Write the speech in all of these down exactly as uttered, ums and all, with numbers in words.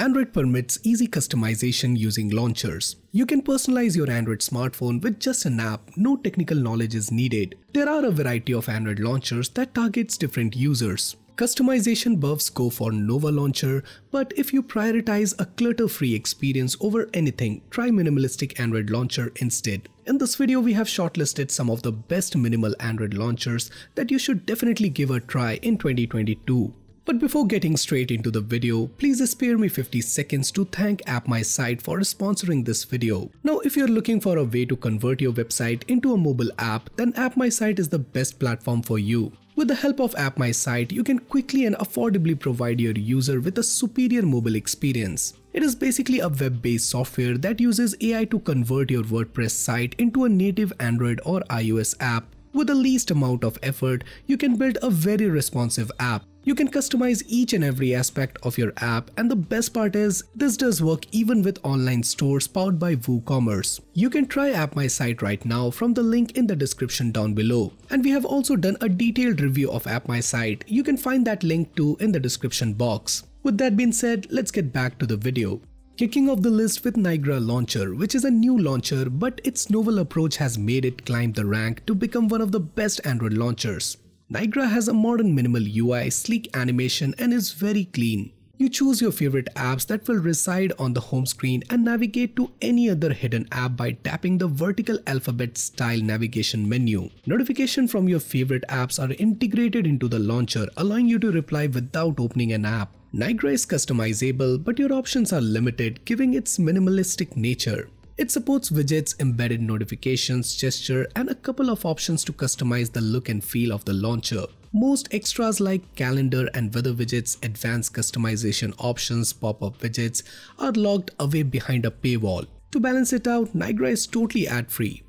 Android permits easy customization using launchers. You can personalize your Android smartphone with just an app, no technical knowledge is needed. There are a variety of Android launchers that targets different users. Customization buffs go for Nova Launcher, but if you prioritize a clutter-free experience over anything, try Minimalistic Android Launcher instead. In this video, we have shortlisted some of the best minimal Android launchers that you should definitely give a try in twenty twenty-two. But before getting straight into the video, please spare me fifty seconds to thank AppMySite for sponsoring this video. Now, if you're looking for a way to convert your website into a mobile app, then AppMySite is the best platform for you. With the help of AppMySite, you can quickly and affordably provide your user with a superior mobile experience. It is basically a web-based software that uses A I to convert your WordPress site into a native Android or iOS app. With the least amount of effort, you can build a very responsive app. You can customize each and every aspect of your app, and the best part is, this does work even with online stores powered by WooCommerce. You can try AppMySite right now from the link in the description down below. And we have also done a detailed review of AppMySite. You can find that link too in the description box. With that being said, let's get back to the video. Kicking off the list with Niagara Launcher, which is a new launcher, but its novel approach has made it climb the rank to become one of the best Android launchers. Niagara has a modern minimal U I, sleek animation, and is very clean. You choose your favorite apps that will reside on the home screen and navigate to any other hidden app by tapping the vertical alphabet style navigation menu. Notifications from your favorite apps are integrated into the launcher, allowing you to reply without opening an app. Niagara is customizable, but your options are limited, giving its minimalistic nature. It supports widgets, embedded notifications, gesture, and a couple of options to customize the look and feel of the launcher. Most extras like calendar and weather widgets, advanced customization options, pop-up widgets are locked away behind a paywall. To balance it out, Niagara is totally ad-free.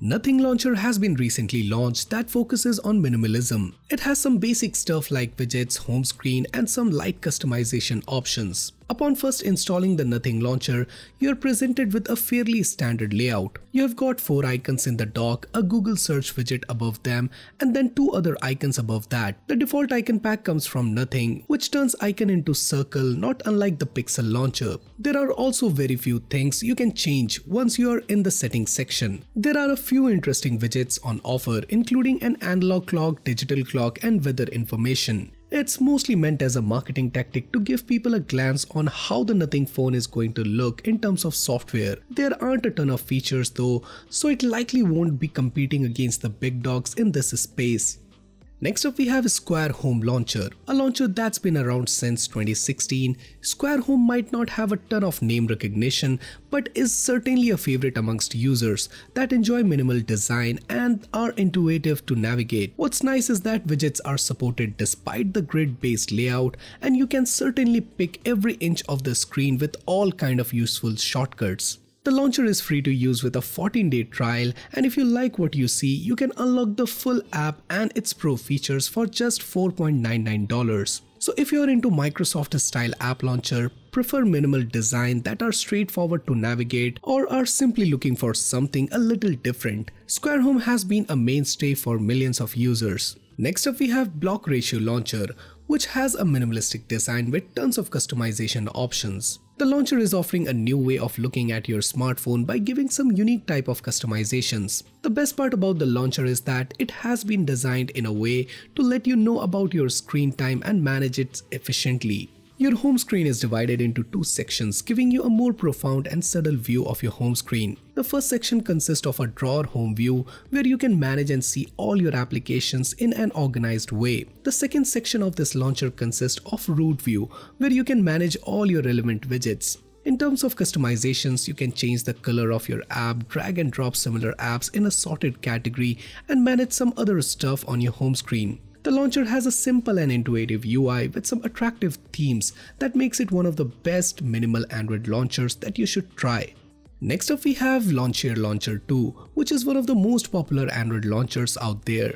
Nothing Launcher has been recently launched that focuses on minimalism. It has some basic stuff like widgets, home screen, and some light customization options. Upon first installing the Nothing Launcher, you are presented with a fairly standard layout. You have got four icons in the dock, a Google search widget above them, and then two other icons above that. The default icon pack comes from Nothing, which turns icon into circle, not unlike the Pixel Launcher. There are also very few things you can change once you are in the settings section. There are a few interesting widgets on offer, including an analog clock, digital clock, and weather information. It's mostly meant as a marketing tactic to give people a glance on how the Nothing phone is going to look in terms of software. There aren't a ton of features though, so it likely won't be competing against the big dogs in this space. Next up, we have Square Home Launcher, a launcher that's been around since twenty sixteen. Square Home might not have a ton of name recognition, but is certainly a favorite amongst users that enjoy minimal design and are intuitive to navigate. What's nice is that widgets are supported despite the grid-based layout, and you can certainly pick every inch of the screen with all kind of useful shortcuts. The launcher is free to use with a fourteen day trial, and if you like what you see, you can unlock the full app and its pro features for just four ninety-nine dollars. So if you're into Microsoft style app launcher, prefer minimal design that are straightforward to navigate, or are simply looking for something a little different, Square Home has been a mainstay for millions of users. Next up, we have Block Ratio Launcher, which has a minimalistic design with tons of customization options. The launcher is offering a new way of looking at your smartphone by giving some unique type of customizations. The best part about the launcher is that it has been designed in a way to let you know about your screen time and manage it efficiently. Your home screen is divided into two sections, giving you a more profound and subtle view of your home screen. The first section consists of a drawer home view where you can manage and see all your applications in an organized way. The second section of this launcher consists of root view where you can manage all your relevant widgets. In terms of customizations, you can change the color of your app, drag and drop similar apps in a sorted category, and manage some other stuff on your home screen. The launcher has a simple and intuitive U I with some attractive themes that makes it one of the best minimal Android launchers that you should try. Next up, we have Lawnchair Launcher two, which is one of the most popular Android launchers out there.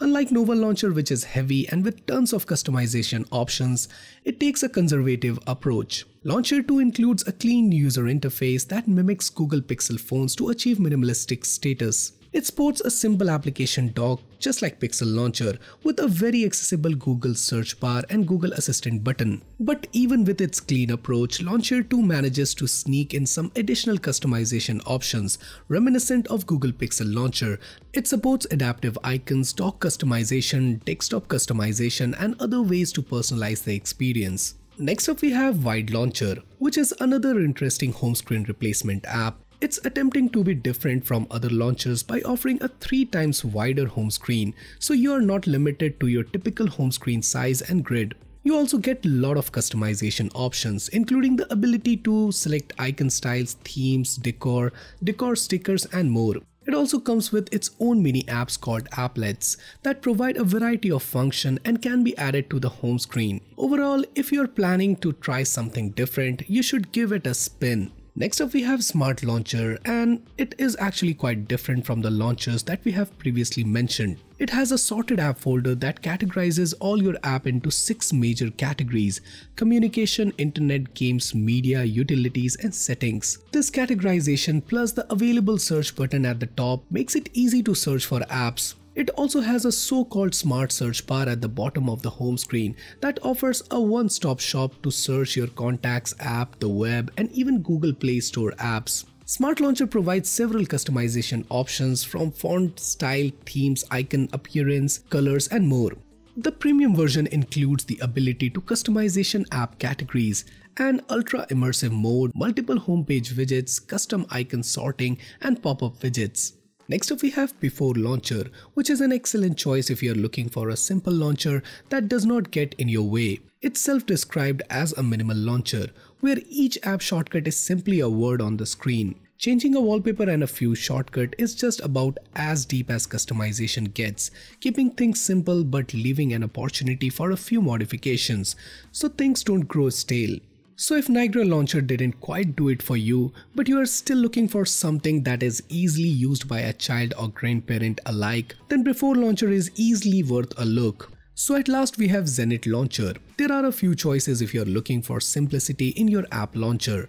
Unlike Nova Launcher, which is heavy and with tons of customization options, it takes a conservative approach. Launcher two includes a clean user interface that mimics Google Pixel phones to achieve minimalistic status. It sports a simple application dock just like Pixel Launcher with a very accessible Google search bar and Google Assistant button. But even with its clean approach, Launcher two manages to sneak in some additional customization options reminiscent of Google Pixel Launcher. It supports adaptive icons, dock customization, desktop customization, and other ways to personalize the experience. Next up we have Wide Launcher, which is another interesting home screen replacement app. It's attempting to be different from other launchers by offering a three times wider home screen, so you are not limited to your typical home screen size and grid. You also get a lot of customization options, including the ability to select icon styles, themes, decor, decor stickers, and more. It also comes with its own mini apps called applets that provide a variety of function and can be added to the home screen. Overall, if you're planning to try something different, you should give it a spin. Next up we have Smart Launcher, and it is actually quite different from the launchers that we have previously mentioned. It has a sorted app folder that categorizes all your app into six major categories: communication, internet, games, media, utilities, and settings. This categorization plus the available search button at the top makes it easy to search for apps. It also has a so-called smart search bar at the bottom of the home screen that offers a one-stop shop to search your contacts app, the web, and even Google Play Store apps. Smart Launcher provides several customization options from font, style, themes, icon appearance, colors, and more. The premium version includes the ability to customization app categories, an ultra immersive mode, multiple homepage widgets, custom icon sorting, and pop-up widgets. Next up we have Before Launcher, which is an excellent choice if you're looking for a simple launcher that does not get in your way. It's self-described as a minimal launcher, where each app shortcut is simply a word on the screen. Changing a wallpaper and a few shortcuts is just about as deep as customization gets, keeping things simple but leaving an opportunity for a few modifications, so things don't grow stale. So if Niagara Launcher didn't quite do it for you, but you are still looking for something that is easily used by a child or grandparent alike, then Before Launcher is easily worth a look. So at last we have Zenit Launcher. There are a few choices if you are looking for simplicity in your app launcher,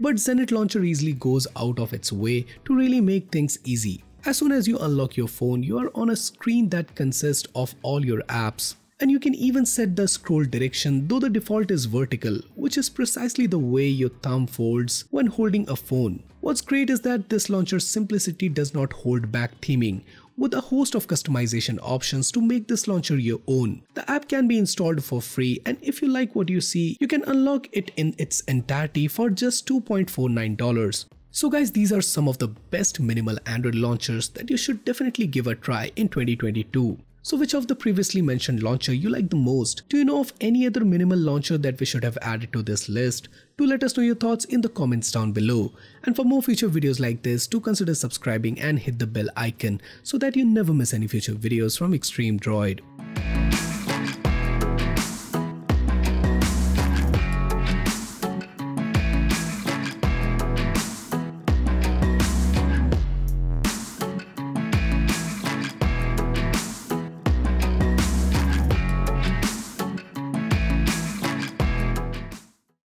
but Zenit Launcher easily goes out of its way to really make things easy. As soon as you unlock your phone, you are on a screen that consists of all your apps. And you can even set the scroll direction, though the default is vertical, which is precisely the way your thumb folds when holding a phone. What's great is that this launcher's simplicity does not hold back theming, with a host of customization options to make this launcher your own. The app can be installed for free, and if you like what you see, you can unlock it in its entirety for just two dollars and forty-nine cents. So guys, these are some of the best minimal Android launchers that you should definitely give a try in twenty twenty-two. So which of the previously mentioned launcher you like the most? Do you know of any other minimal launcher that we should have added to this list? Do let us know your thoughts in the comments down below. And for more future videos like this, do consider subscribing and hit the bell icon so that you never miss any future videos from Xtream Droid.